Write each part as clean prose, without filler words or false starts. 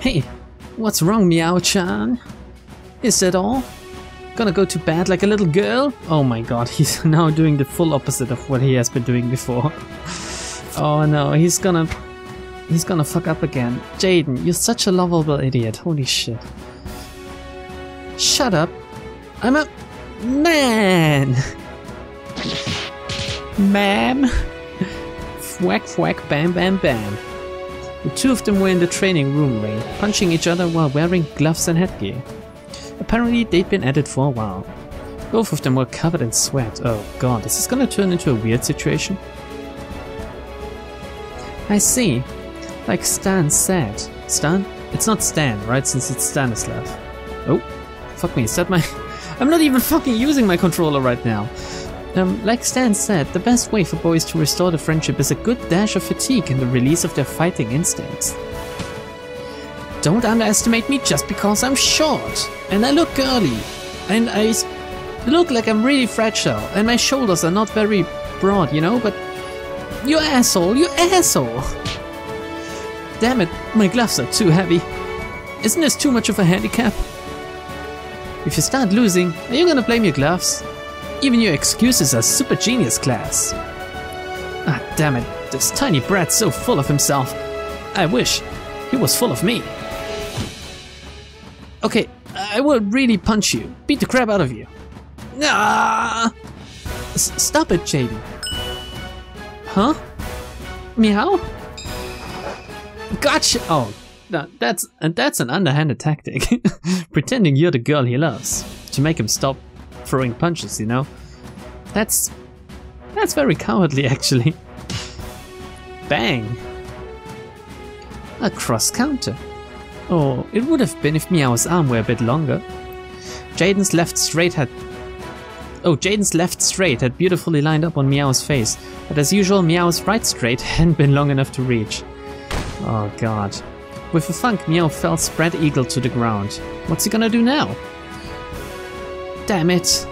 Hey, what's wrong, Meow-chan? Is that all? Gonna go to bed like a little girl? Oh my god, he's now doing the full opposite of what he has been doing before. Oh no, he's gonna fuck up again. Jayden, you're such a lovable idiot. Holy shit. Shut up. I'm a man. Ma'am. Fwack fwack bam bam bam. The two of them were in the training room ring, punching each other while wearing gloves and headgear. Apparently they'd been at it for a while. Both of them were covered in sweat. Oh god, is this gonna turn into a weird situation? I see. Like Stan said. Stan? It's not Stan, right? Since it's Stanislav. Oh, fuck me, is that my... I'm not even fucking using my controller right now. Like Stan said, the best way for boys to restore the friendship is a good dash of fatigue and the release of their fighting instincts. Don't underestimate me just because I'm short, and I look girly, and I look like I'm really fragile, and my shoulders are not very broad, you know, but you asshole, you asshole! Damn it, my gloves are too heavy. Isn't this too much of a handicap? If you start losing, are you gonna blame your gloves? Even your excuses are super genius, class. Ah, damn it, this tiny brat's so full of himself. I wish he was full of me. Okay, I will really punch you. Beat the crap out of you. Ah! Stop it, Jayden. Huh? Meow? Gotcha! Oh, that's an underhanded tactic. Pretending you're the girl he loves to make him stop throwing punches, you know? That's very cowardly, actually. Bang! A cross counter. Oh, it would have been if Meow's arm were a bit longer. Jayden's left straight had beautifully lined up on Meow's face, but as usual Meow's right straight hadn't been long enough to reach. Oh god. With a thunk, Meow fell spread eagle to the ground. What's he gonna do now? Damn it.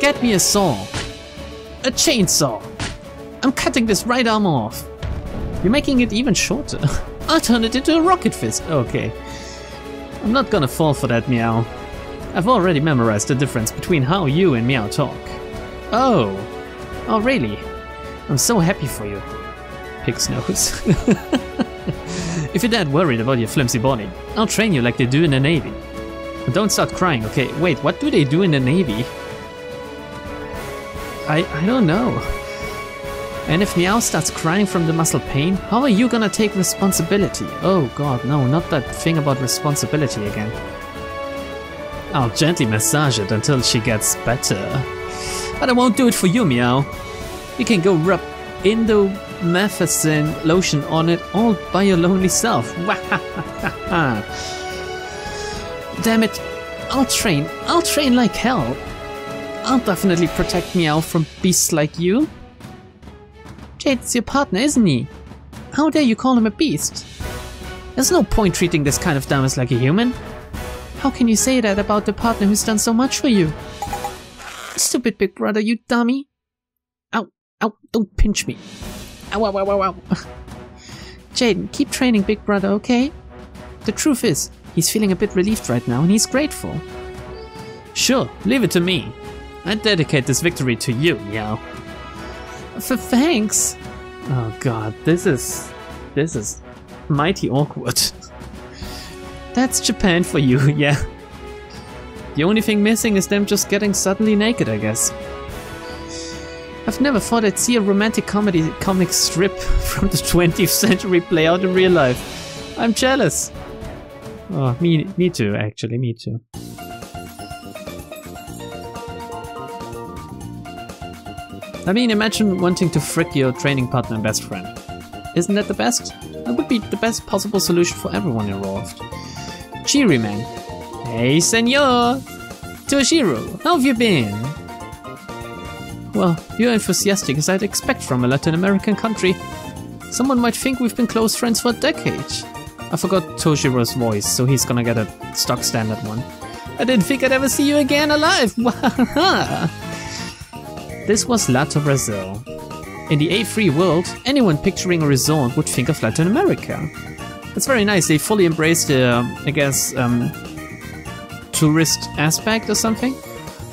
Get me a saw. A chainsaw. I'm cutting this right arm off. You're making it even shorter. I'll turn it into a rocket fist. Okay. I'm not gonna fall for that, Meow. I've already memorized the difference between how you and Meow talk. Oh. Oh, really? I'm so happy for you. Pig's nose. If you're that worried about your flimsy body, I'll train you like they do in the Navy. But don't start crying, okay? Wait, what do they do in the Navy? I don't know. And if Meow starts crying from the muscle pain, how are you gonna take responsibility? Oh god, no, not that thing about responsibility again. I'll gently massage it until she gets better. But I won't do it for you, Meow. You can go rub indomethacin lotion on it all by your lonely self. Damn it, I'll train like hell. I'll definitely protect Meow from beasts like you. Jade's your partner, isn't he? How dare you call him a beast? There's no point treating this kind of dumbass like a human. How can you say that about the partner who's done so much for you? Stupid big brother, you dummy. Ow, ow, don't pinch me. Ow, ow, ow, ow, ow. Jayden, keep training big brother, okay? The truth is, he's feeling a bit relieved right now and he's grateful. Sure, leave it to me. I dedicate this victory to you, Meow. Thanks! Oh god, this is mighty awkward. That's Japan for you, yeah. The only thing missing is them just getting suddenly naked, I guess. I've never thought I'd see a romantic comic strip from the 20th century play out in real life. I'm jealous. Oh, me too, actually, me too. I mean, imagine wanting to frick your training partner and best friend. Isn't that the best? That would be the best possible solution for everyone involved. Cheery man. Hey, senor! Toshiro, how have you been? Well, you're enthusiastic as I'd expect from a Latin American country. Someone might think we've been close friends for a decade. I forgot Toshiro's voice, so he's gonna get a stock standard one. I didn't think I'd ever see you again alive! Wahaha! This was Lato Brazil. In the A3 world, anyone picturing a resort would think of Latin America. That's very nice. They fully embraced the, I guess, tourist aspect or something.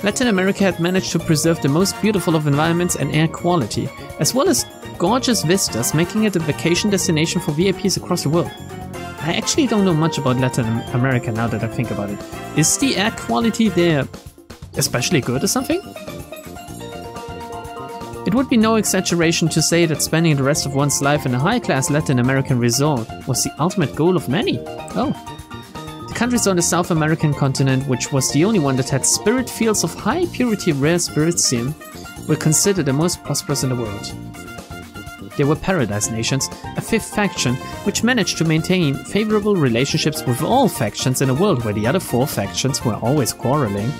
Latin America had managed to preserve the most beautiful of environments and air quality, as well as gorgeous vistas, making it a vacation destination for VIPs across the world. I actually don't know much about Latin America now that I think about it. Is the air quality there especially good or something? It would be no exaggeration to say that spending the rest of one's life in a high-class Latin American resort was the ultimate goal of many. Oh. The countries on the South American continent, which was the only one that had spirit fields of high-purity rare spiritium, were considered the most prosperous in the world. They were Paradise Nations, a fifth faction, which managed to maintain favorable relationships with all factions in a world where the other four factions were always quarreling.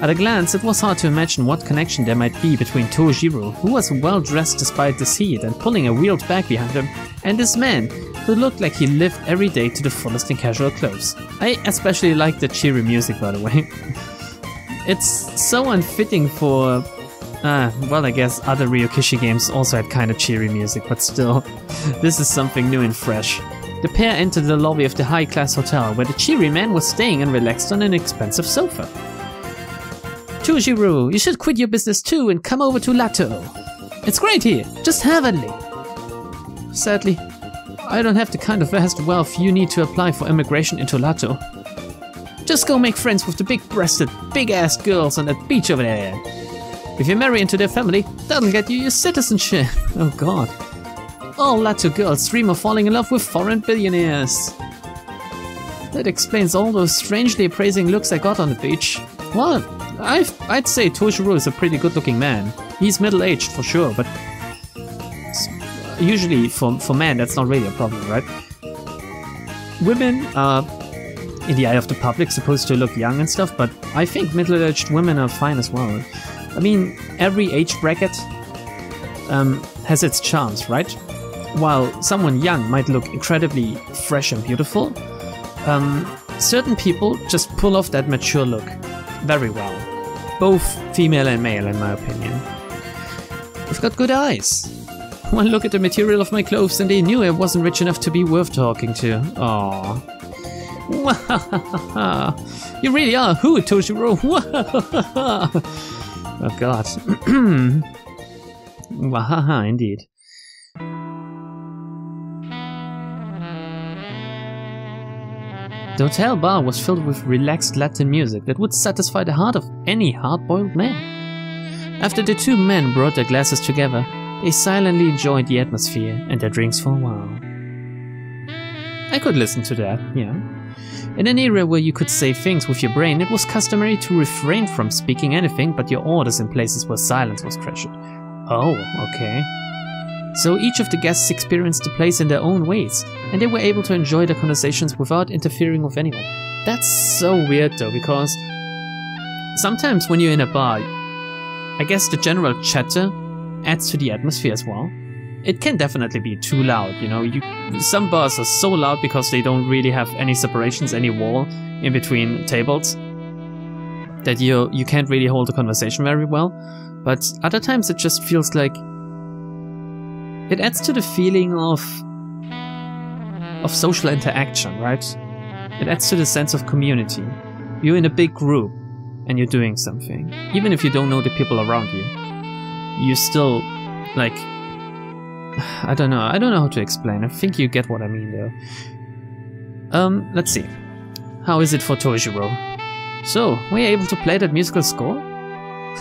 At a glance, it was hard to imagine what connection there might be between Toshiro, who was well-dressed despite his heat and pulling a wheeled bag behind him, and this man, who looked like he lived every day to the fullest in casual clothes. I especially like the cheery music, by the way. It's so unfitting for... well, I guess other Ryokushi games also had kind of cheery music, but still, this is something new and fresh. The pair entered the lobby of the high-class hotel, where the cheery man was staying and relaxed on an expensive sofa. Toshiro, you should quit your business too and come over to Lato. It's great here, just heavenly. Sadly, I don't have the kind of vast wealth you need to apply for immigration into Lato. Just go make friends with the big-breasted, big-ass girls on that beach over there. If you marry into their family, that'll get you your citizenship. Oh god. All Lato girls dream of falling in love with foreign billionaires. That explains all those strangely appraising looks I got on the beach. Well, I'd say Toshiro is a pretty good-looking man. He's middle-aged for sure, but usually for men that's not really a problem, right? Women are, in the eye of the public, supposed to look young and stuff, but I think middle-aged women are fine as well. I mean, every age bracket has its charms, right? While someone young might look incredibly fresh and beautiful, certain people just pull off that mature look very well. Both female and male, in my opinion. I've got good eyes. One look at the material of my clothes and they knew I wasn't rich enough to be worth talking to. Aww. You really are who, Toshiro? Oh god. Wahaha, indeed. The hotel bar was filled with relaxed Latin music that would satisfy the heart of any hard-boiled man. After the two men brought their glasses together, they silently enjoyed the atmosphere and their drinks for a while. I could listen to that, yeah. In an era where you could say things with your brain, it was customary to refrain from speaking anything but your orders in places where silence was treasured. Oh, okay. So each of the guests experienced the place in their own ways, and they were able to enjoy their conversations without interfering with anyone. That's so weird though, because sometimes when you're in a bar, I guess the general chatter adds to the atmosphere as well. It can definitely be too loud, you know, some bars are so loud because they don't really have any separations, any wall in between tables, that you can't really hold a conversation very well, but other times it just feels like it adds to the feeling of social interaction, right? It adds to the sense of community. You're in a big group and you're doing something. Even if you don't know the people around you, you still, like, I don't know how to explain. I think you get what I mean though. Let's see. How is it for Toshiro? So, were you able to play that musical score?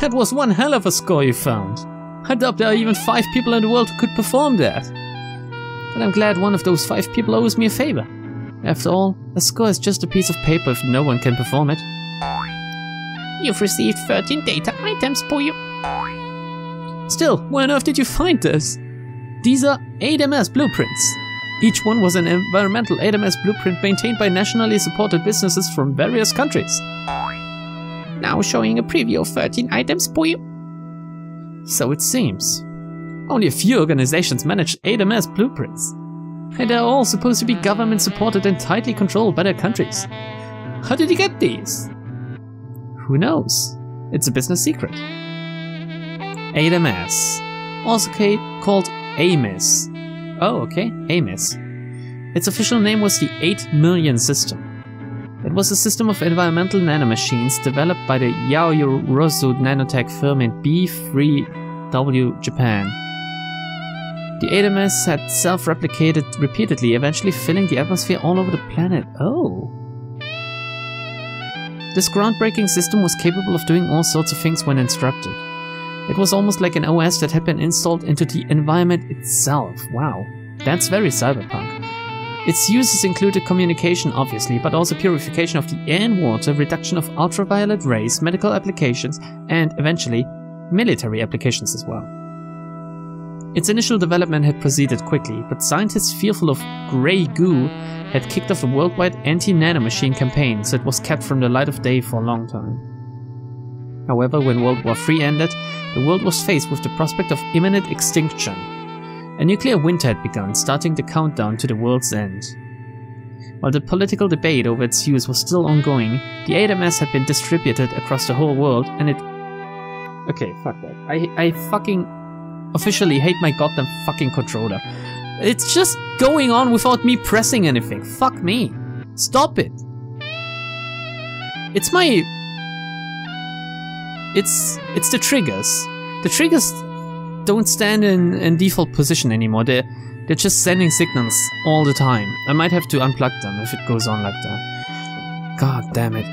That was one hell of a score you found. I doubt there are even 5 people in the world who could perform that. But I'm glad one of those 5 people owes me a favor. After all, a score is just a piece of paper if no one can perform it. You've received 13 data items, Puyo. Still, where on earth did you find this? These are ADMS blueprints. Each one was an environmental ADMS blueprint maintained by nationally supported businesses from various countries. Now showing a preview of 13 items, Puyo. So it seems. Only a few organizations manage ADMS blueprints. And they're all supposed to be government supported and tightly controlled by their countries. How did you get these? Who knows? It's a business secret. ADMS. Also called Amis. Oh, okay. Amis. Its official name was the 8 Million System. It was a system of environmental nanomachines developed by the Yao Yorozu nanotech firm in B3W, Japan. The ADMS had self-replicated repeatedly, eventually filling the atmosphere all over the planet. Oh! This groundbreaking system was capable of doing all sorts of things when instructed. It was almost like an OS that had been installed into the environment itself. Wow, that's very cyberpunk. Its uses included communication, obviously, but also purification of the air and water, reduction of ultraviolet rays, medical applications, and eventually military applications as well. Its initial development had proceeded quickly, but scientists fearful of grey goo had kicked off a worldwide anti-nanomachine campaign, so it was kept from the light of day for a long time. However, when World War III ended, the world was faced with the prospect of imminent extinction. A nuclear winter had begun, starting the countdown to the world's end. While the political debate over its use was still ongoing, the ADMS had been distributed across the whole world and it... Okay, fuck that. I fucking officially hate my goddamn fucking controller. It's just going on without me pressing anything. Fuck me. Stop it. It's my... It's the triggers. The triggers... don't stand in default position anymore. They're just sending signals all the time. I might have to unplug them if it goes on like that. God damn it.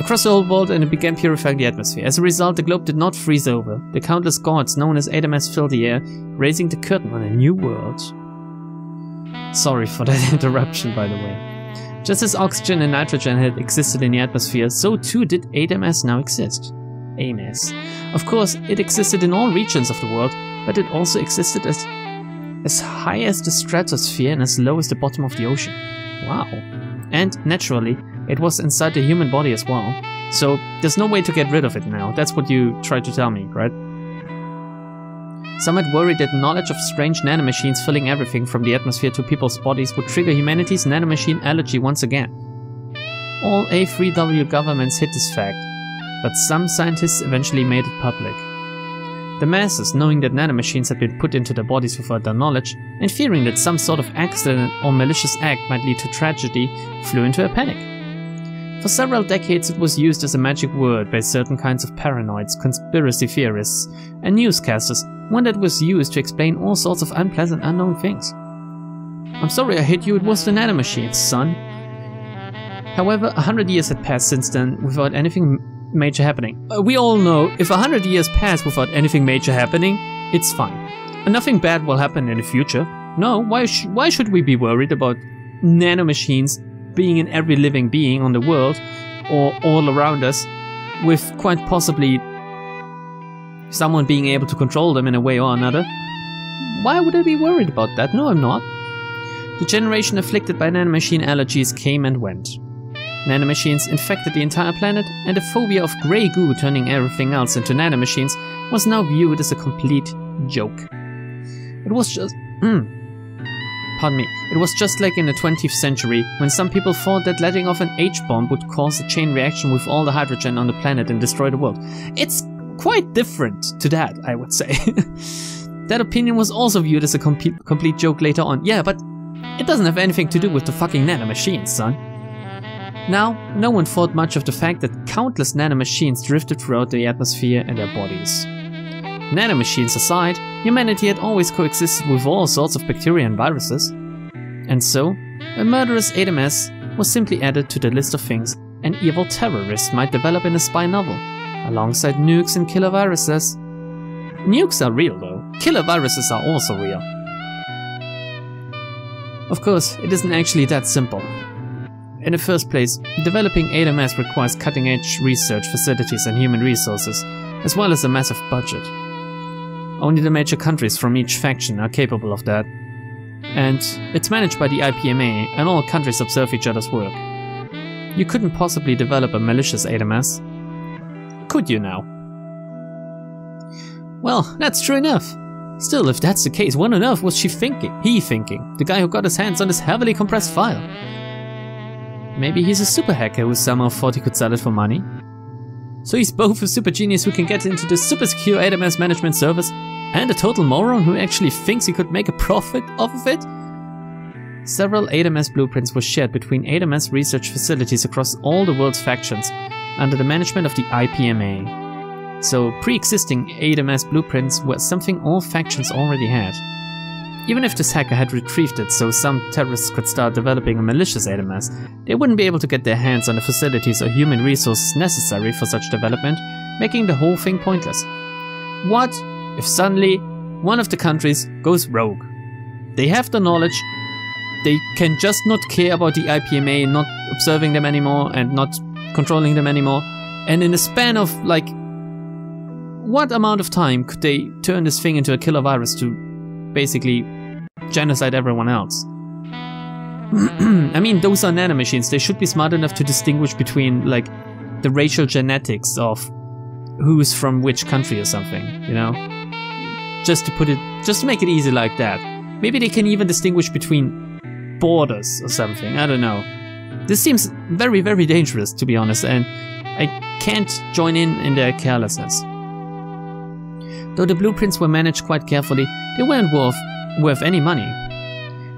Across the whole world, and it began purifying the atmosphere. As a result, the globe did not freeze over. The countless gods known as ADMS filled the air, raising the curtain on a new world. Sorry for that interruption, by the way. Just as oxygen and nitrogen had existed in the atmosphere, so too did ADMS now exist. Amis. Of course, it existed in all regions of the world, but it also existed as high as the stratosphere and as low as the bottom of the ocean. Wow. And naturally, it was inside the human body as well. So there's no way to get rid of it now. That's what you tried to tell me, right? Some had worried that knowledge of strange nanomachines filling everything from the atmosphere to people's bodies would trigger humanity's nanomachine allergy once again. All A3W governments hid this fact, but some scientists eventually made it public. The masses, knowing that nanomachines had been put into their bodies without their knowledge, and fearing that some sort of accident or malicious act might lead to tragedy, flew into a panic. For several decades it was used as a magic word by certain kinds of paranoids, conspiracy theorists, and newscasters, one that was used to explain all sorts of unpleasant unknown things. I'm sorry I hit you, it was the nanomachines, son. However, 100 years had passed since then without anything major happening. We all know if 100 years pass without anything major happening, it's fine. And nothing bad will happen in the future. No, why should we be worried about nanomachines being in every living being on the world or all around us, with quite possibly someone being able to control them in a way or another? Why would I be worried about that? No, I'm not. The generation afflicted by nanomachine allergies came and went. Nanomachines infected the entire planet, and the phobia of grey goo turning everything else into nanomachines was now viewed as a complete joke. It was just... Pardon me. It was just like in the 20th century, when some people thought that letting off an H-bomb would cause a chain reaction with all the hydrogen on the planet and destroy the world. It's quite different to that, I would say. That opinion was also viewed as a complete joke later on. Yeah, but it doesn't have anything to do with the fucking nanomachines, son. Now, no one thought much of the fact that countless nanomachines drifted throughout the atmosphere and their bodies. Nanomachines aside, humanity had always coexisted with all sorts of bacteria and viruses. And so, a murderous ADMS was simply added to the list of things an evil terrorist might develop in a spy novel, alongside nukes and killer viruses. Nukes are real though, killer viruses are also real. Of course, it isn't actually that simple. In the first place, developing ADMS requires cutting-edge research facilities and human resources, as well as a massive budget. Only the major countries from each faction are capable of that. And it's managed by the IPMA, and all countries observe each other's work. You couldn't possibly develop a malicious ADMS. Could you now? Well, that's true enough. Still, if that's the case, what on earth was she thinking? He thinking? The guy who got his hands on this heavily compressed file. Maybe he's a super hacker who somehow thought he could sell it for money. So he's both a super genius who can get into the super secure ADMS management service and a total moron who actually thinks he could make a profit off of it? Several ADMS blueprints were shared between ADMS research facilities across all the world's factions under the management of the IPMA. So pre-existing ADMS blueprints were something all factions already had. Even if this hacker had retrieved it so some terrorists could start developing a malicious ADMS, they wouldn't be able to get their hands on the facilities or human resources necessary for such development, making the whole thing pointless. What if suddenly one of the countries goes rogue? They have the knowledge, they can just not care about the IPMA not observing them anymore and not controlling them anymore, and in the span of like... what amount of time could they turn this thing into a killer virus to basically genocide everyone else? I mean, those are nanomachines, they should be smart enough to distinguish between like the racial genetics of who's from which country or something, you know? Just to make it easy like that. Maybe they can even distinguish between borders or something, I don't know. This seems very, very dangerous, to be honest, and I can't join in their carelessness. Though the blueprints were managed quite carefully, they weren't worth any money.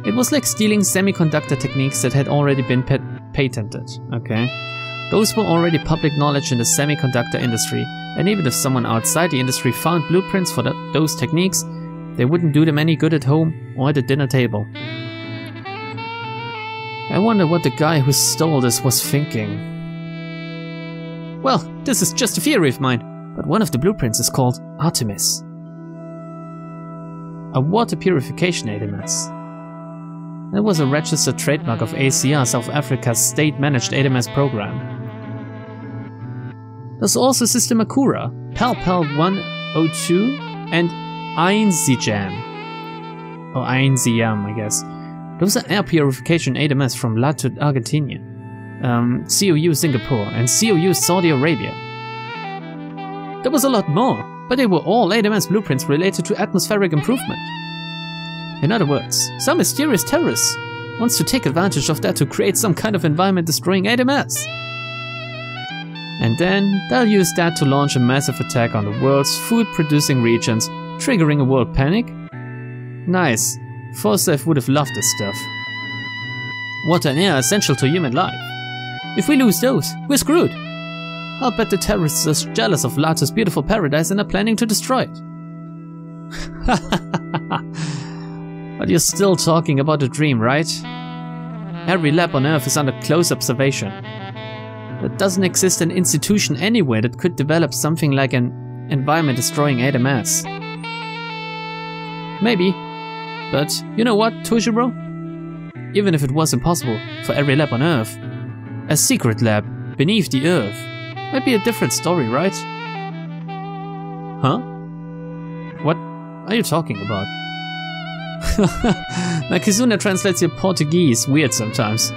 It was like stealing semiconductor techniques that had already been patented, okay? Those were already public knowledge in the semiconductor industry, and even if someone outside the industry found blueprints for those techniques, they wouldn't do them any good at home or at the dinner table. I wonder what the guy who stole this was thinking. Well, this is just a theory of mine, but one of the blueprints is called Artemis. A water purification ADMS. That was a registered trademark of ACR, South Africa's state-managed ADMS program. There's also system Acura, Palpel 102, and Einzijam. Or Einzijam, I guess. Those are air purification ADMS from Lato Argentina, COU Singapore, and COU Saudi Arabia. There was a lot more, but they were all ADMS blueprints related to atmospheric improvement. In other words, some mysterious terrorist wants to take advantage of that to create some kind of environment-destroying ADMS. And then they'll use that to launch a massive attack on the world's food-producing regions, triggering a world panic. Nice. Forsyth would have loved this stuff. Water and air are essential to human life. If we lose those, we're screwed. I'll bet the terrorists are jealous of Lato's beautiful paradise and are planning to destroy it. But you're still talking about a dream, right? Every lab on Earth is under close observation. There doesn't exist an institution anywhere that could develop something like an environment-destroying ADMS. Maybe. But you know what, Toshiro? Even if it was impossible for every lab on Earth, a secret lab beneath the Earth might be a different story, right? Huh? What are you talking about? Nakizuna translates your Portuguese weird sometimes.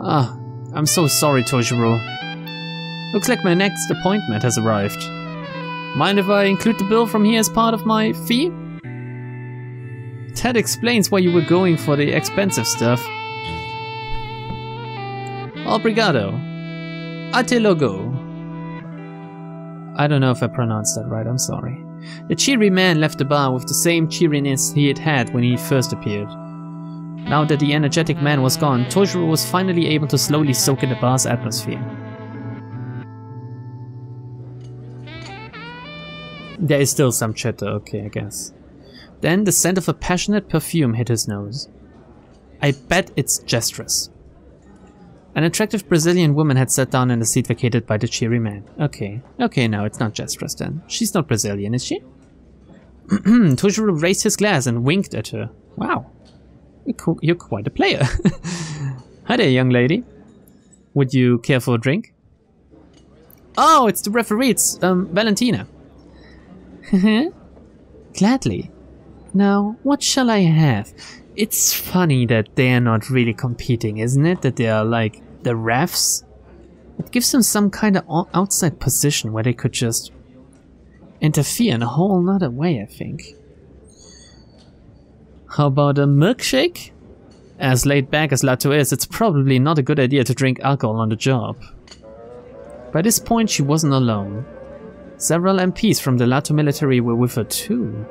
Ah, I'm so sorry, Toshiro. Looks like my next appointment has arrived. Mind if I include the bill from here as part of my fee? That explains why you were going for the expensive stuff. Obrigado. Até logo. I don't know if I pronounced that right, I'm sorry. The cheery man left the bar with the same cheeriness he had had when he first appeared. Now that the energetic man was gone, Toshiro was finally able to slowly soak in the bar's atmosphere. There is still some chatter, okay, I guess. Then the scent of a passionate perfume hit his nose. I bet it's Jestress. An attractive Brazilian woman had sat down in the seat vacated by the cheery man. Okay, okay, no, it's not Jestress then. She's not Brazilian, is she? Toshiro raised his glass and winked at her. Wow. You're quite a player. Hi there, young lady. Would you care for a drink? Oh, it's the referee. It's Valentina. Gladly. Now, what shall I have? It's funny that they're not really competing, isn't it? That they are like the refs. It gives them some kind of outside position where they could just interfere in a whole nother way, I think. How about a milkshake? As laid back as Lato is, it's probably not a good idea to drink alcohol on the job. By this point, she wasn't alone. Several MPs from the Lato military were with her too.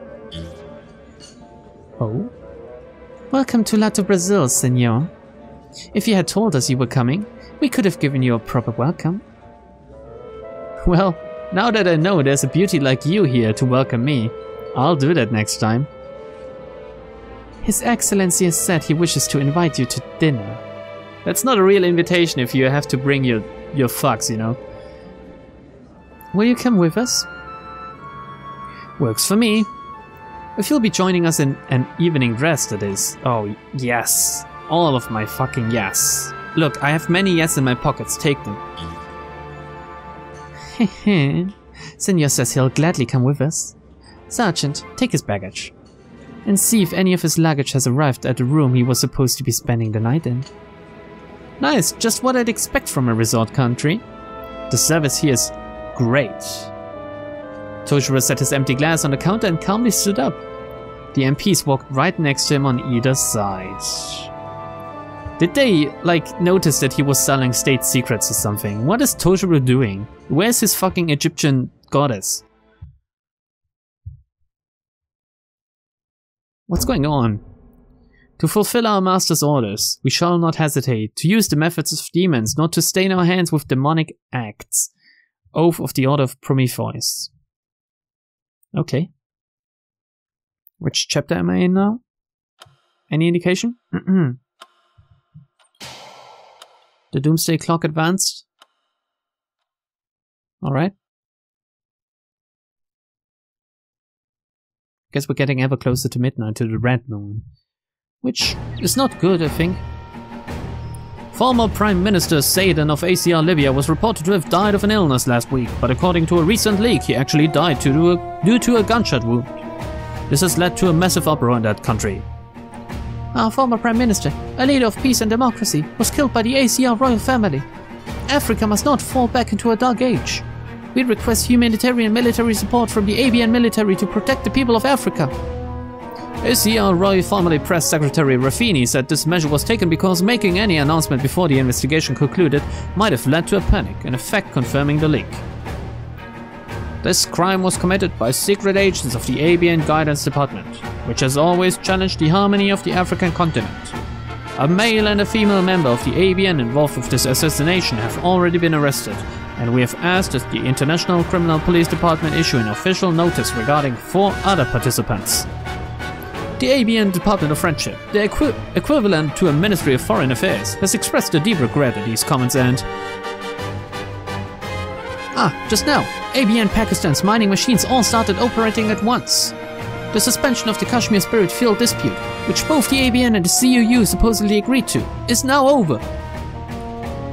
Oh? Welcome to Lato Brazil, senor. If you had told us you were coming, we could have given you a proper welcome. Well, now that I know there's a beauty like you here to welcome me, I'll do that next time. His Excellency has said he wishes to invite you to dinner. That's not a real invitation if you have to bring your fucks, you know. Will you come with us? Works for me. If you'll be joining us in an evening dress, that is. Oh, yes. All of my fucking yes. Look, I have many yes in my pockets. Take them. Hehe. Senor says he'll gladly come with us. Sergeant, take his baggage. And see if any of his luggage has arrived at the room he was supposed to be spending the night in. Nice, just what I'd expect from a resort country. The service here is great. Toshiro set his empty glass on the counter and calmly stood up. The MPs walked right next to him on either side. Did they, like, notice that he was selling state secrets or something? What is Toshiro doing? Where's his fucking Egyptian goddess? What's going on? To fulfill our master's orders, we shall not hesitate to use the methods of demons, not to stain our hands with demonic acts. Oath of the Order of Prometheus. Okay. Which chapter am I in now? Any indication? The Doomsday Clock advanced. Alright. Guess we're getting ever closer to midnight, to the red moon. Which is not good, I think. Former Prime Minister Zayden of ACR Libya was reported to have died of an illness last week, but according to a recent leak, he actually died due to a gunshot wound. This has led to a massive uproar in that country. Our former Prime Minister, a leader of peace and democracy, was killed by the ACR royal family. Africa must not fall back into a dark age. We request humanitarian military support from the ABN military to protect the people of Africa. ACR Royal Family Press Secretary Rafini said this measure was taken because making any announcement before the investigation concluded might have led to a panic, in effect confirming the leak. This crime was committed by secret agents of the ABN Guidance Department, which has always challenged the harmony of the African continent. A male and a female member of the ABN involved with this assassination have already been arrested, and we have asked that the International Criminal Police Department issue an official notice regarding 4 other participants. The ABN Department of Friendship, the equivalent to a Ministry of Foreign Affairs, has expressed a deep regret at these comments and... just now, ABN Pakistan's mining machines all started operating at once. The suspension of the Kashmir Spirit Field dispute, which both the ABN and the COU supposedly agreed to, is now over.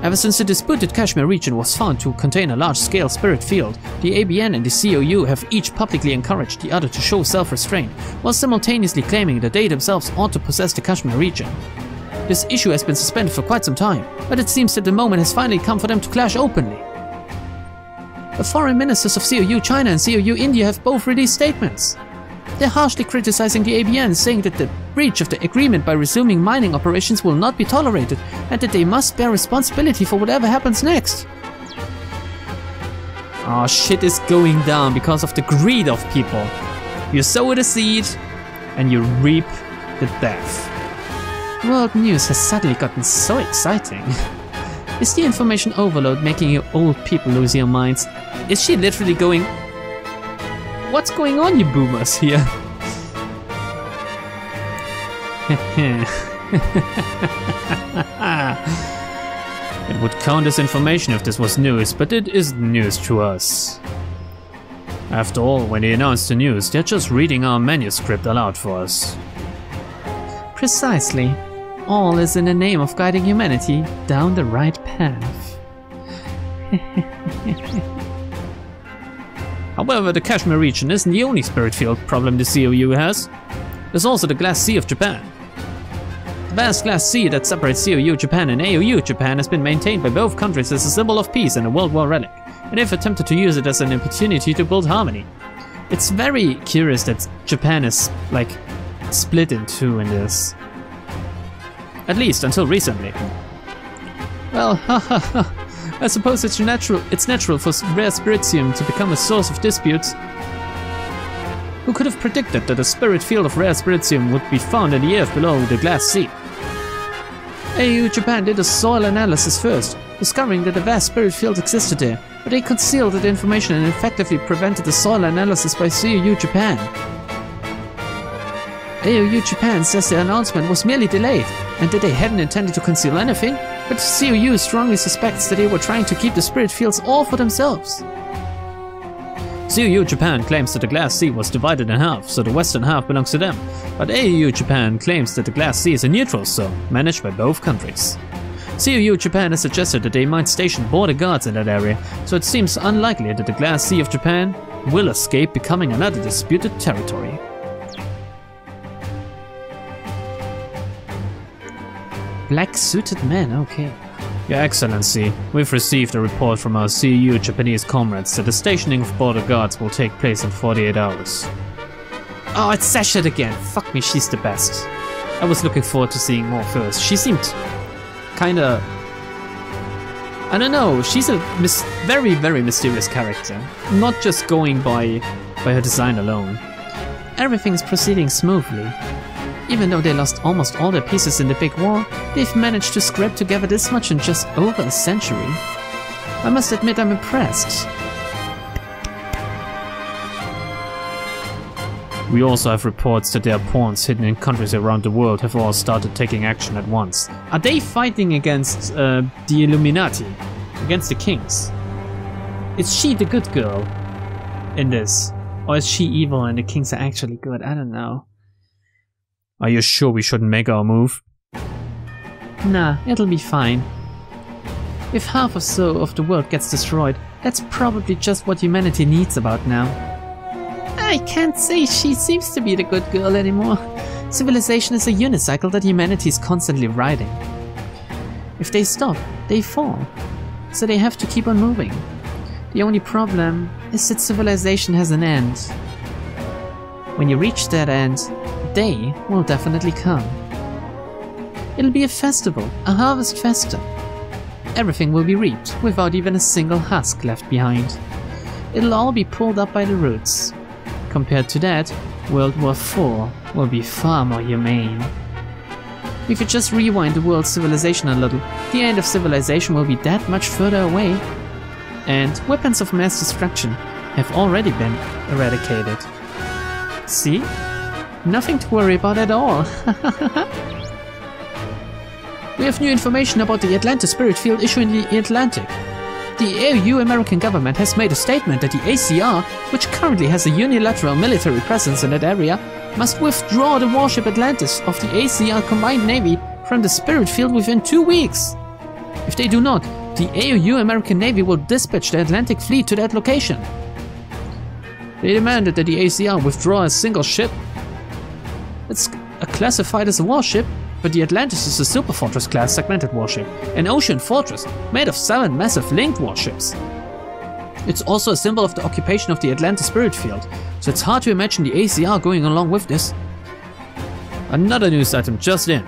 Ever since the disputed Kashmir region was found to contain a large-scale spirit field, the ABN and the COU have each publicly encouraged the other to show self-restraint, while simultaneously claiming that they themselves ought to possess the Kashmir region. This issue has been suspended for quite some time, but it seems that the moment has finally come for them to clash openly. The foreign ministers of COU China and COU India have both released statements. They're harshly criticizing the ABN, saying that the breach of the agreement by resuming mining operations will not be tolerated and that they must bear responsibility for whatever happens next. Oh, shit is going down because of the greed of people. You sow the seed and you reap the death. World news has suddenly gotten so exciting. Is the information overload making you old people lose your minds? Is she literally going... What's going on, you boomers here? It would count as information if this was news, but it isn't news to us. After all, when they announce the news, they're just reading our manuscript aloud for us. Precisely. All is in the name of guiding humanity down the right path. However, the Kashmir region isn't the only spirit field problem the COU has. There's also the Glass Sea of Japan. The vast Glass Sea that separates COU Japan and AOU Japan has been maintained by both countries as a symbol of peace and a World War relic, and they've attempted to use it as an opportunity to build harmony. It's very curious that Japan is, like, split in two in this. At least until recently. Well, hahaha. I suppose it's natural for rare spiritium to become a source of disputes. Who could have predicted that a spirit field of rare spiritium would be found in the earth below the Glass Sea? AOU Japan did a soil analysis first, discovering that a vast spirit field existed there, but they concealed that information and effectively prevented the soil analysis by COU Japan. AOU Japan says the announcement was merely delayed, and that they hadn't intended to conceal anything, but COU strongly suspects that they were trying to keep the spirit fields all for themselves. COU Japan claims that the Glass Sea was divided in half, so the western half belongs to them, but AOU Japan claims that the Glass Sea is a neutral zone, managed by both countries. COU Japan has suggested that they might station border guards in that area, so it seems unlikely that the Glass Sea of Japan will escape becoming another disputed territory. Black-suited man, okay. Your Excellency, we've received a report from our COU Japanese comrades that the stationing of border guards will take place in 48 hours. Oh, it's Sashet again! Fuck me, she's the best. I was looking forward to seeing more first. She seemed kinda... I don't know, she's a very, very mysterious character. Not just going by her design alone. Everything's proceeding smoothly. Even though they lost almost all their pieces in the big war, they've managed to scrape together this much in just over a century. I must admit I'm impressed. We also have reports that their pawns hidden in countries around the world have all started taking action at once. Are they fighting against the Illuminati? Against the kings? Is she the good girl in this? Or is she evil and the kings are actually good? I don't know. Are you sure we shouldn't make our move? Nah, it'll be fine. If half or so of the world gets destroyed, that's probably just what humanity needs about now. I can't say she seems to be the good girl anymore. Civilization is a unicycle that humanity is constantly riding. If they stop, they fall. So they have to keep on moving. The only problem is that civilization has an end. When you reach that end, day will definitely come. It'll be a festival, a harvest festa. Everything will be reaped without even a single husk left behind. It'll all be pulled up by the roots. Compared to that, World War IV will be far more humane. If you just rewind the world's civilization a little, the end of civilization will be that much further away. And weapons of mass destruction have already been eradicated. See? Nothing to worry about at all. We have new information about the Atlantis spirit field issue in the Atlantic. The AOU American government has made a statement that the ACR, which currently has a unilateral military presence in that area, must withdraw the warship Atlantis of the ACR Combined Navy from the spirit field within 2 weeks. If they do not, the AOU American Navy will dispatch the Atlantic fleet to that location. They demanded that the ACR withdraw a single ship. It's classified as a warship, but the Atlantis is a superfortress class segmented warship, an ocean fortress made of 7 massive linked warships. It's also a symbol of the occupation of the Atlantis spirit field, so it's hard to imagine the ACR going along with this. Another news item just in.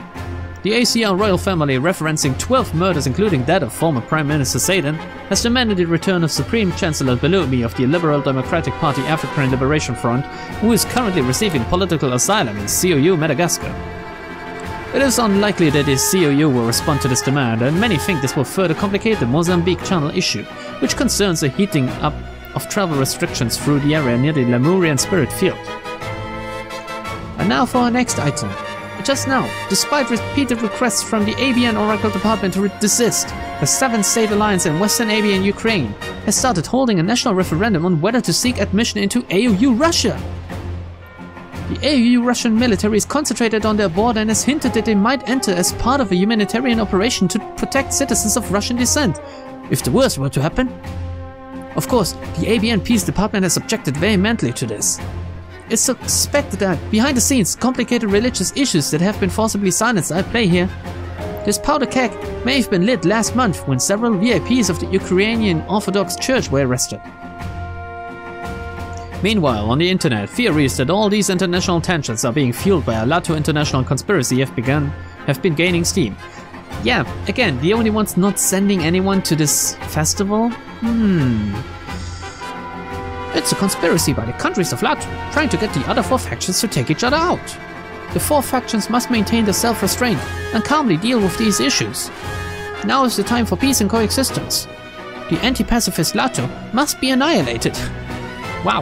The ACR royal family, referencing 12 murders including that of former Prime Minister Zayden, has demanded the return of Supreme Chancellor Bellumi of the Liberal Democratic Party African Liberation Front, who is currently receiving political asylum in COU Madagascar. It is unlikely that the COU will respond to this demand, and many think this will further complicate the Mozambique Channel issue, which concerns the heating up of travel restrictions through the area near the Lemurian spirit field. And now for our next item. Just now, despite repeated requests from the ABN Oracle Department to desist, the 7th State Alliance in Western ABN Ukraine has started holding a national referendum on whether to seek admission into AOU Russia. The AOU Russian military is concentrated on their border and has hinted that they might enter as part of a humanitarian operation to protect citizens of Russian descent, if the worst were to happen. Of course, the ABN Peace Department has objected vehemently to this. It's suspected that, behind the scenes, complicated religious issues that have been forcibly silenced are at play here. This powder keg may have been lit last month when several VIPs of the Ukrainian Orthodox Church were arrested. Meanwhile, on the internet, theories that all these international tensions are being fueled by a Lato international conspiracy have been gaining steam. Yeah, again, the only ones not sending anyone to this festival? It's a conspiracy by the countries of Lato, trying to get the other four factions to take each other out. The four factions must maintain their self-restraint and calmly deal with these issues. Now is the time for peace and coexistence. The anti-pacifist Lato must be annihilated. Wow.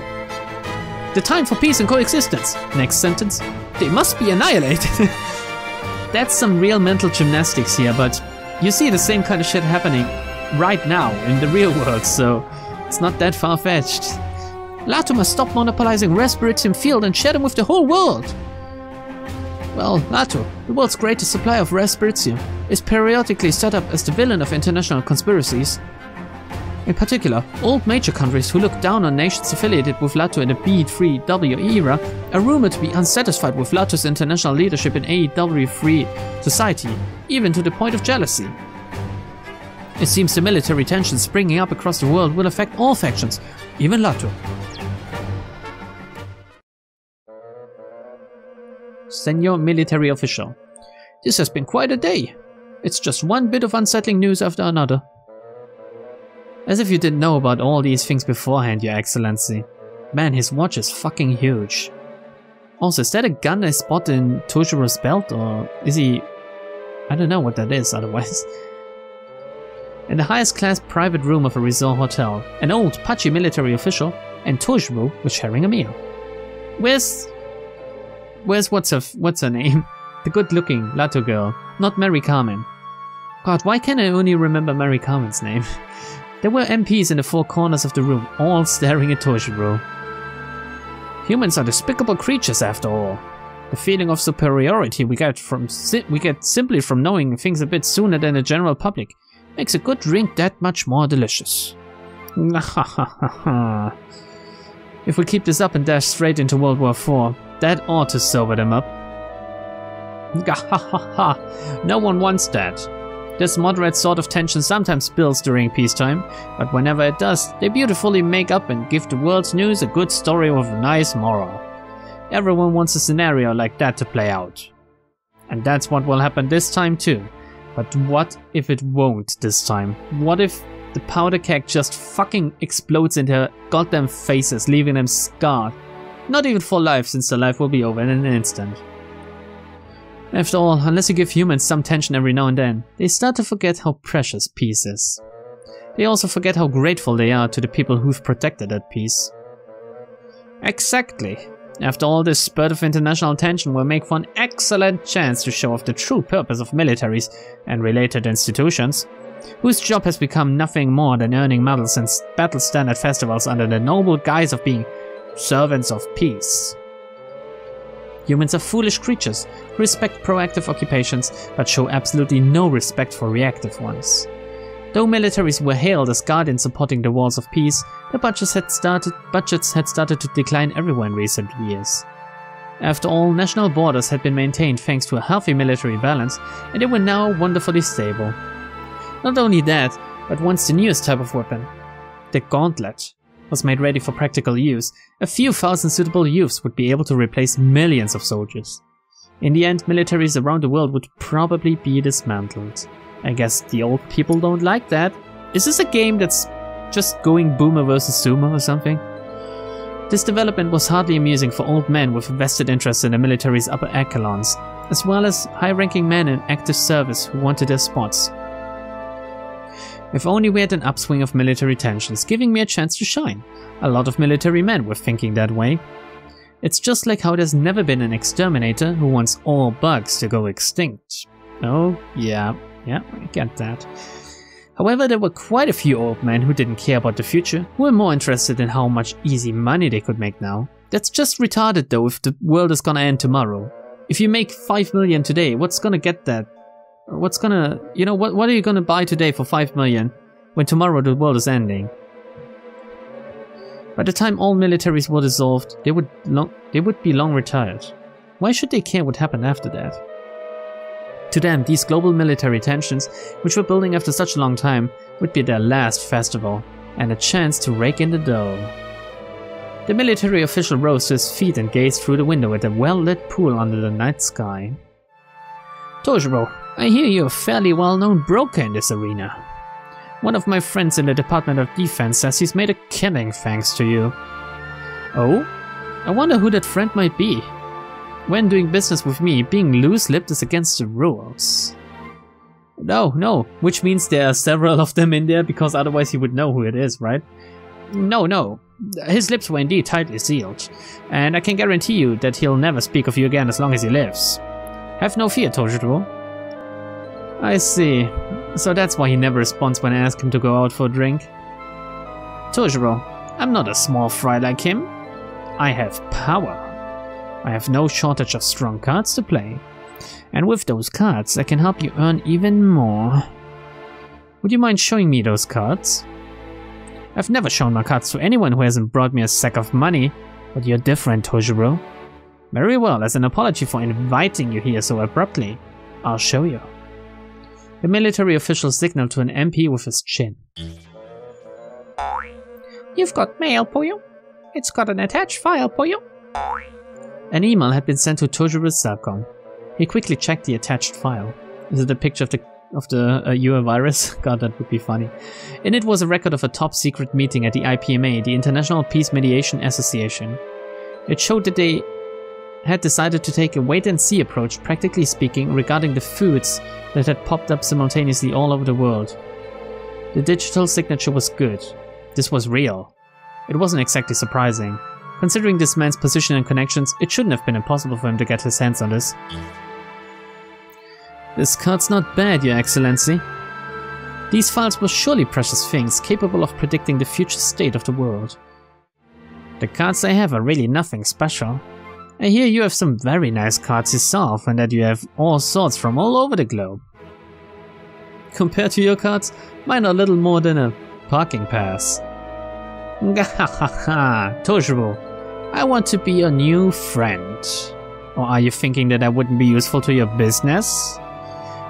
The time for peace and coexistence. Next sentence. They must be annihilated. That's some real mental gymnastics here, but you see the same kind of shit happening right now in the real world, so it's not that far-fetched. Lato must stop monopolizing Respirixium Field and share them with the whole world. Well, Lato, the world's greatest supplier of Respirixium, is periodically set up as the villain of international conspiracies. In particular, all major countries who look down on nations affiliated with Lato in the B3WE era are rumored to be unsatisfied with Lato's international leadership in AEW3 society, even to the point of jealousy. It seems the military tensions springing up across the world will affect all factions, even Lato. Senior military official. This has been quite a day. It's just one bit of unsettling news after another. As if you didn't know about all these things beforehand, Your Excellency. Man, his watch is fucking huge. Also, is that a gun I spot in Toshiro's belt, or is he... I don't know what that is otherwise. In the highest class private room of a resort hotel, an old patchy military official and Toshiro were sharing a meal. Where's what's her name? The good looking Lato girl, not Marie Carmen. God, why can I only remember Marie Carmen's name? There were MPs in the four corners of the room, all staring at Toshiro. Humans are despicable creatures after all. The feeling of superiority we get simply from knowing things a bit sooner than the general public makes a good drink that much more delicious. If we keep this up and dash straight into World War IV, that ought to sober them up. No one wants that. This moderate sort of tension sometimes spills during peacetime, but whenever it does, they beautifully make up and give the world's news a good story with a nice moral. Everyone wants a scenario like that to play out. And that's what will happen this time too. But what if it won't this time? What if the powder keg just fucking explodes in their goddamn faces, leaving them scarred? Not even for life, since their life will be over in an instant. After all, unless you give humans some tension every now and then, they start to forget how precious peace is. They also forget how grateful they are to the people who've protected that peace. Exactly. After all, this spurt of international tension will make for an excellent chance to show off the true purpose of militaries and related institutions, whose job has become nothing more than earning medals and battle stand at festivals under the noble guise of being servants of peace. Humans are foolish creatures who respect proactive occupations, but show absolutely no respect for reactive ones. Though militaries were hailed as guardians supporting the walls of peace, their budgets had started to decline everywhere in recent years. After all, national borders had been maintained thanks to a healthy military balance, and they were now wonderfully stable. Not only that, but once the newest type of weapon, the Gauntlet, was made ready for practical use, a few thousand suitable youths would be able to replace millions of soldiers. In the end, militaries around the world would probably be dismantled. I guess the old people don't like that. Is this a game that's just going boomer versus zoomer or something? This development was hardly amusing for old men with vested interest in the military's upper echelons, as well as high-ranking men in active service who wanted their spots. If only we had an upswing of military tensions, giving me a chance to shine. A lot of military men were thinking that way. It's just like how there's never been an exterminator who wants all bugs to go extinct. Oh, yeah, I get that. However, there were quite a few old men who didn't care about the future, who were more interested in how much easy money they could make now. That's just retarded though if the world is gonna end tomorrow. If you make 5 million today, what's gonna get that? What's gonna... You know, what are you gonna buy today for 5 million when tomorrow the world is ending? By the time all militaries were dissolved, they would be long retired. Why should they care what happened after that? To them, these global military tensions, which were building after such a long time, would be their last festival, and a chance to rake in the dough. The military official rose to his feet and gazed through the window at a well-lit pool under the night sky. Toshiro, I hear you're a fairly well-known broker in this arena. One of my friends in the Department of Defense says he's made a killing thanks to you. Oh? I wonder who that friend might be. When doing business with me, being loose-lipped is against the rules. No, which means there are several of them in there, because otherwise he would know who it is, right? No, his lips were indeed tightly sealed, and I can guarantee you that he'll never speak of you again as long as he lives. Have no fear, Toshiro. I see, so that's why he never responds when I ask him to go out for a drink. Toshiro, I'm not a small fry like him. I have power. I have no shortage of strong cards to play. And with those cards, I can help you earn even more. Would you mind showing me those cards? I've never shown my cards to anyone who hasn't brought me a sack of money, but you're different, Toshiro. Very well, as an apology for inviting you here so abruptly, I'll show you. The military official signaled to an MP with his chin. You've got mail, Poyo. It's got an attached file, Poyo. An email had been sent to Toshiro's Sapcom. He quickly checked the attached file. Is it a picture of the Ua virus? God, that would be funny. In it was a record of a top-secret meeting at the IPMA, the International Peace Mediation Association. It showed that they had decided to take a wait-and-see approach, practically speaking, regarding the foods that had popped up simultaneously all over the world. The digital signature was good. This was real. It wasn't exactly surprising. Considering this man's position and connections, it shouldn't have been impossible for him to get his hands on this. This card's not bad, Your Excellency. These files were surely precious things, capable of predicting the future state of the world. The cards I have are really nothing special. I hear you have some very nice cards yourself, and that you have all sorts from all over the globe. Compared to your cards, mine are little more than a parking pass. Gahahaha, Toshiro, I want to be your new friend. Or are you thinking that I wouldn't be useful to your business?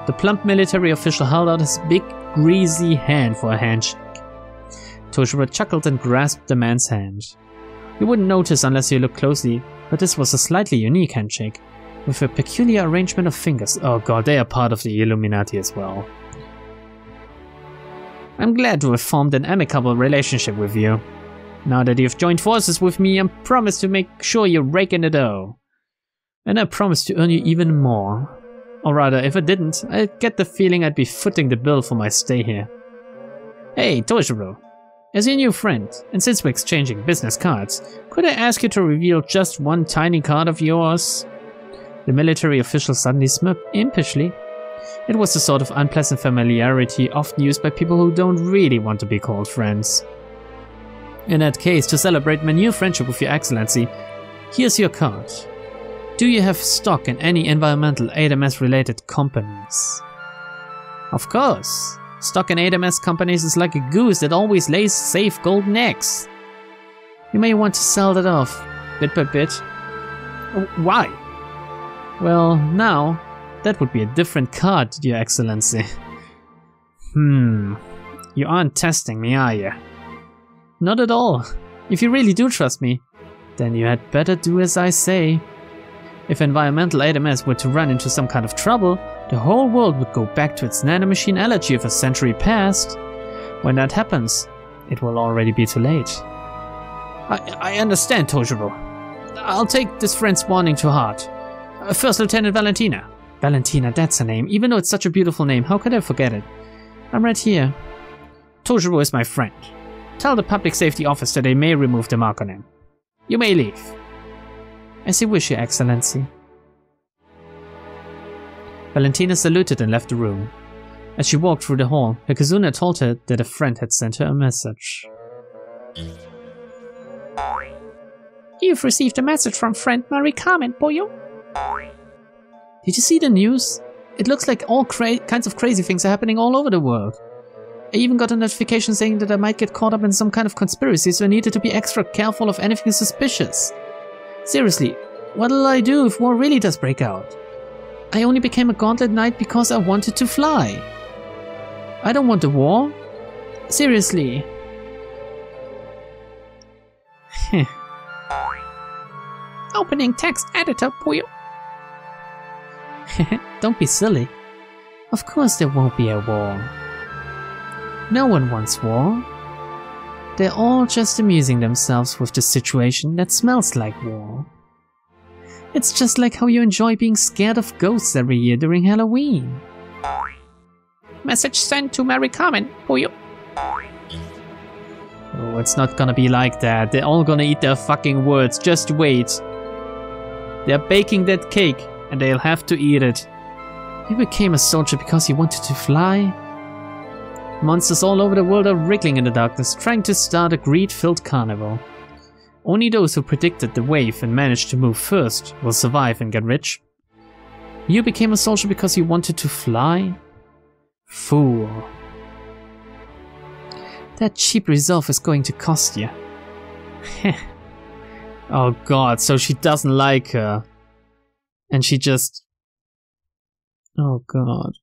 The plump military official held out his big, greasy hand for a handshake. Toshiro chuckled and grasped the man's hand. You wouldn't notice unless you looked closely, but this was a slightly unique handshake, with a peculiar arrangement of fingers. Oh god, they are part of the Illuminati as well. I'm glad to have formed an amicable relationship with you. Now that you've joined forces with me, I promise to make sure you rake in the dough. And I promise to earn you even more. Or rather, if I didn't, I get the feeling I'd be footing the bill for my stay here. Hey, Toshiro. As your new friend, and since we're exchanging business cards, could I ask you to reveal just one tiny card of yours? The military official suddenly smirked impishly. It was the sort of unpleasant familiarity often used by people who don't really want to be called friends. In that case, to celebrate my new friendship with Your Excellency, here's your card. Do you have stock in any environmental ADMS related companies? Of course. Stock in ADMS companies is like a goose that always lays safe golden eggs. You may want to sell that off, bit by bit. Why? Well, now, that would be a different card, Your Excellency. You aren't testing me, are you? Not at all. If you really do trust me, then you had better do as I say. If environmental ADMS were to run into some kind of trouble, the whole world would go back to its nanomachine allergy of a century past. When that happens, it will already be too late. I understand, Toshiro. I'll take this friend's warning to heart. First Lieutenant Valentina. Valentina, that's her name. Even though it's such a beautiful name, how could I forget it? I'm right here. Toshiro is my friend. Tell the public safety officer they may remove the mark on him. You may leave. As you wish, Your Excellency. Valentina saluted and left the room. As she walked through the hall, her kazuna told her that a friend had sent her a message. You've received a message from friend Marie Carmen, Poyo. Did you see the news? It looks like all kinds of crazy things are happening all over the world. I even got a notification saying that I might get caught up in some kind of conspiracy, so I needed to be extra careful of anything suspicious. Seriously, what'll I do if war really does break out? I only became a Gauntlet Knight because I wanted to fly. I don't want a war. Seriously. Opening text editor, Puyo. Don't be silly. Of course there won't be a war. No one wants war. They're all just amusing themselves with the situation that smells like war. It's just like how you enjoy being scared of ghosts every year during Halloween. Message sent to Marie Carmen, who you... Oh, it's not gonna be like that. They're all gonna eat their fucking words. Just wait. They're baking that cake and they'll have to eat it. You became a soldier because you wanted to fly? Monsters all over the world are wriggling in the darkness, trying to start a greed-filled carnival. Only those who predicted the wave and managed to move first will survive and get rich. You became a soldier because you wanted to fly? Fool. That cheap resolve is going to cost you. Heh. Oh god, so she doesn't like her. And she just... Oh god.